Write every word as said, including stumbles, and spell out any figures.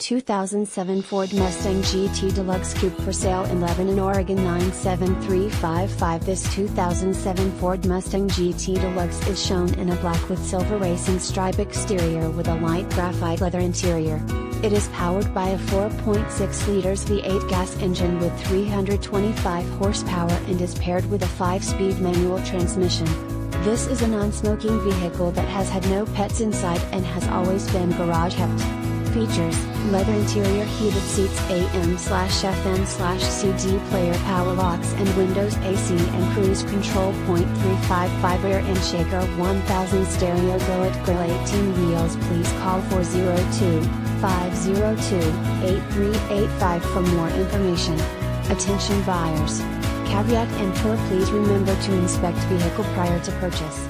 two thousand seven Ford Mustang G T Deluxe Coupe for sale in Lebanon, Oregon nine seven three five five. This two thousand seven Ford Mustang G T Deluxe is shown in a black with silver racing stripe exterior with a light graphite leather interior. It is powered by a four point six liters V eight gas engine with three hundred twenty-five horsepower and is paired with a five-speed manual transmission. This is a non-smoking vehicle that has had no pets inside and has always been garage kept. Features: leather interior, heated seats, A M F M C D player, power locks and windows, A C and cruise control. Point three five five rear and Shaker one thousand stereo, Billet grille, eighteen wheels. Please call four zero two, five zero two, eight three eight five for more information. Attention buyers. Caveat emptor, please remember to inspect vehicle prior to purchase.